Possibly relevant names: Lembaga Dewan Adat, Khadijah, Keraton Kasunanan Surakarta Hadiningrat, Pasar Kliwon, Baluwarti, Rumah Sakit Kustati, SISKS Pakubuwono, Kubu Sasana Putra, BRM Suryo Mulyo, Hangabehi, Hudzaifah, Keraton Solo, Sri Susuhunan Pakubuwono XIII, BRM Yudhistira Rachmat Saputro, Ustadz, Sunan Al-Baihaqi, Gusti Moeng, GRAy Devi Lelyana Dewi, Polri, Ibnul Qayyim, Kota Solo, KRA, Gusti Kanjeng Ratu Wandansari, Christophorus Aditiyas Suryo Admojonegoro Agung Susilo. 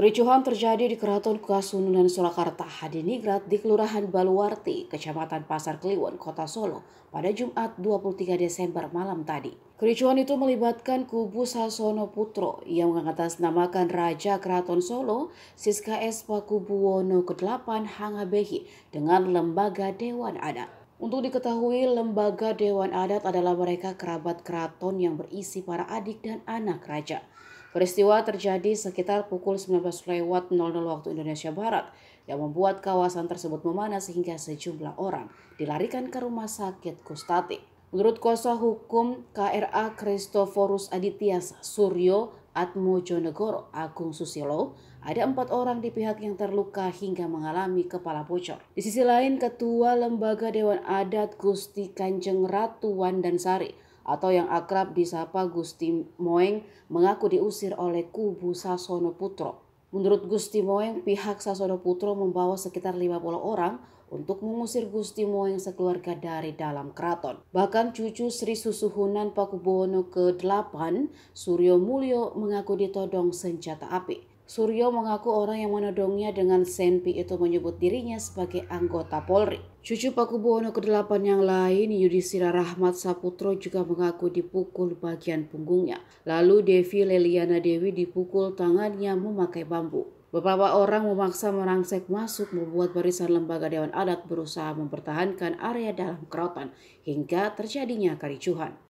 Kericuhan terjadi di Keraton Kasunanan Surakarta Hadiningrat di Kelurahan Baluwarti, Kecamatan Pasar Kliwon, Kota Solo pada Jumat 23 Desember malam tadi. Kericuhan itu melibatkan Kubu Sasana Putra yang mengatasnamakan Raja Keraton Solo, SISKS Pakubuwono XIII Hangabehi dengan Lembaga Dewan Adat. Untuk diketahui, Lembaga Dewan Adat adalah mereka kerabat keraton yang berisi para adik dan anak raja. Peristiwa terjadi sekitar pukul 19.00 waktu Indonesia Barat yang membuat kawasan tersebut memanas hingga sejumlah orang dilarikan ke Rumah Sakit Kustati. Menurut Kuasa Hukum KRA Christophorus Aditiyas Suryo Admojonegoro Agung Susilo, ada 4 orang di pihak yang terluka hingga mengalami kepala bocor. Di sisi lain, Ketua Lembaga Dewan Adat Gusti Kanjeng Ratu Wandansari atau yang akrab disapa Gusti Moeng mengaku diusir oleh Kubu Sasana Putra. Menurut Gusti Moeng, pihak Sasana Putra membawa sekitar 50 orang untuk mengusir Gusti Moeng sekeluarga dari dalam keraton. Bahkan cucu Sri Susuhunan Pakubuwono XIII, Suryo Mulyo, mengaku ditodong senjata api. Suryo mengaku orang yang menodongnya dengan senpi itu menyebut dirinya sebagai anggota Polri. Cucu Pakubuwono XIII yang lain, Yudhistira Rachmat Saputro, juga mengaku dipukul bagian punggungnya. Lalu Devi Lelyana Dewi dipukul tangannya memakai bambu. Beberapa orang memaksa merangsek masuk, membuat barisan Lembaga Dewan Adat berusaha mempertahankan area dalam keraton hingga terjadinya kericuhan.